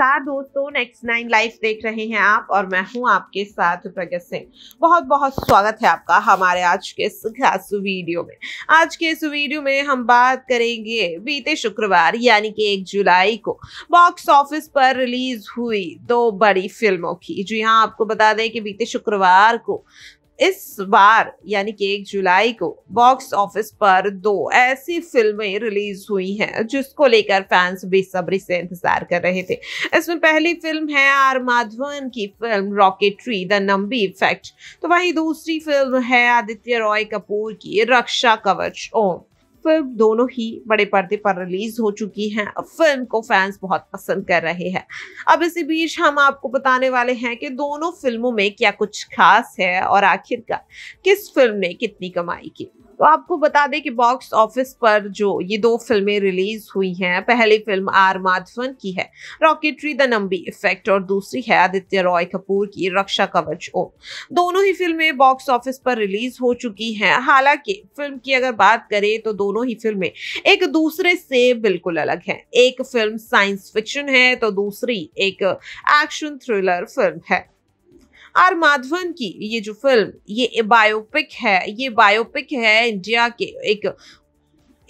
नमस्कार दोस्तों, next 9 life देख रहे हैं आप और मैं हूं आपके साथ प्रगत सिंह। बहुत बहुत स्वागत है आपका हमारे आज के इस खास वीडियो में। आज के इस वीडियो में हम बात करेंगे बीते शुक्रवार यानी कि 1 जुलाई को बॉक्स ऑफिस पर रिलीज हुई 2 बड़ी फिल्मों की। जी हां, आपको बता दें कि बीते शुक्रवार को इस बार यानी कि 1 जुलाई को बॉक्स ऑफिस पर 2 ऐसी फिल्में रिलीज हुई हैं जिसको लेकर फैंस बेसब्री से इंतजार कर रहे थे। इसमें पहली फिल्म है आर माधवन की film Rocketry the Nambi Effect, तो वहीं दूसरी फिल्म है आदित्य रॉय कपूर की रक्षा कवच ओम। फिल्म दोनों ही बड़े पर्दे पर रिलीज हो चुकी हैं। फिल्म को फैंस बहुत पसंद कर रहे हैं। अब इसी बीच हम आपको बताने वाले हैं कि दोनों फिल्मों में क्या कुछ खास है और आखिरकार किस फिल्म ने कितनी कमाई की। तो आपको बता दें कि बॉक्स ऑफिस पर जो ये 2 फिल्में रिलीज हुई हैं, पहली फिल्म आर माधवन की है रॉकेट्री द नंबी इफेक्ट और दूसरी है आदित्य रॉय कपूर की रक्षा कवच ओम। दोनों ही फिल्में बॉक्स ऑफिस पर रिलीज हो चुकी हैं। हालांकि फिल्म की अगर बात करें तो दोनों ही फिल्में एक दूसरे से बिल्कुल अलग हैं। एक फिल्म साइंस फिक्शन है तो दूसरी एक एक्शन थ्रिलर फिल्म है। आर माधवन की ये जो फिल्म ये बायोपिक है, इंडिया के एक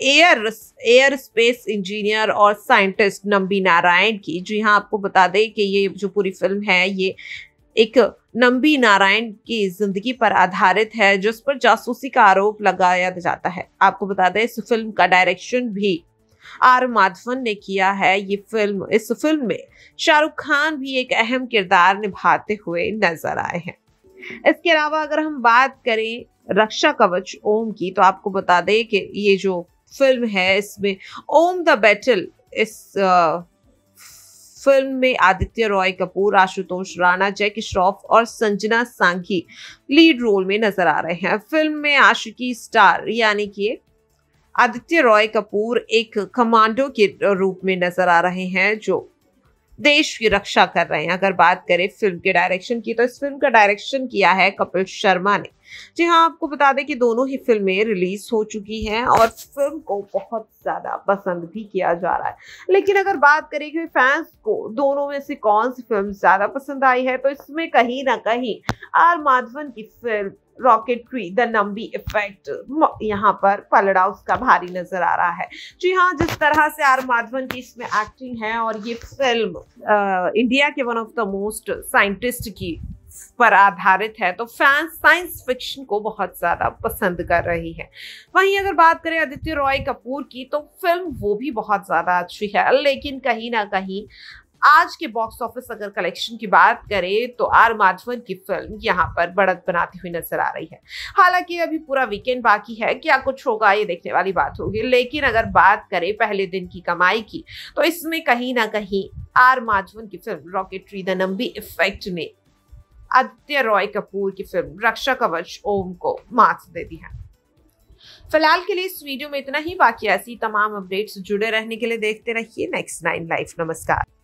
एयर स्पेस इंजीनियर और साइंटिस्ट नंबी नारायण की। जी हाँ, आपको बता दें कि ये जो पूरी फिल्म है ये एक नंबी नारायण की जिंदगी पर आधारित है जिस पर जासूसी का आरोप लगाया जाता है। आपको बता दें इस फिल्म का डायरेक्शन भी आर माधवन ने किया है। इस फिल्म में शाहरुख खान भी एक अहम किरदार निभाते हुए नजर आए हैं। इसके अलावा अगर हम बात करें रक्षा कवच ओम की तो आपको बता दें कि ये जो फिल्म है इसमें ओम द बैटल, इस फिल्म में आदित्य रॉय कपूर, आशुतोष राणा, जयकिशोर और संजना सांघी लीड रोल में नजर आ रहे हैं। फिल्म में आशिकी स्टार यानी कि आदित्य रॉय कपूर एक कमांडो के रूप में नजर आ रहे हैं जो देश की रक्षा कर रहे हैं। अगर बात करें फिल्म के डायरेक्शन की तो इस फिल्म का डायरेक्शन किया है कपिल शर्मा ने। जी हाँ, आपको बता दें कि दोनों ही फिल्में रिलीज हो चुकी हैं और फिल्म को बहुत ज़्यादा पसंद भी किया जा रहा है। लेकिन अगर बात करें कि फैंस को दोनों में से कौन सी फिल्म ज़्यादा पसंद आई है तो इसमें कहीं ना कहीं आर माधवन की film Rocketry the Nambi Effect यहाँ पर पलड़ा उसका भारी नजर आ रहा है। जी हाँ, जिस तरह से आर माधवन की इसमें एक्टिंग है और ये फिल्म इंडिया के one of the most scientist की पर आधारित है तो फैंस साइंस फिक्शन को बहुत ज़्यादा पसंद कर रही है। वहीं अगर बात करें आदित्य रॉय कपूर की तो फिल्म वो भी बहुत ज़्यादा अच्छी है, लेकिन कहीं ना कहीं आज के बॉक्स ऑफिस अगर कलेक्शन की बात करें तो आर माधवन की फिल्म यहाँ पर बढ़त बनाती हुई नजर आ रही है। हालांकि अभी पूरा वीकेंड बाकी है, क्या कुछ होगा ये देखने वाली बात होगी। लेकिन अगर बात करें पहले दिन की कमाई की तो इसमें कहीं ना कहीं आर माधवन की film Rocketry the Nambi effect ने आदित्य रॉय कपूर की फिल्म रक्षा कवच ओम को मात दे दी है। फिलहाल के लिए इस वीडियो में इतना ही। बाकी ऐसी तमाम अपडेट्स जुड़े रहने के लिए देखते रहिए नेक्स्ट 9 लाइफ। नमस्कार।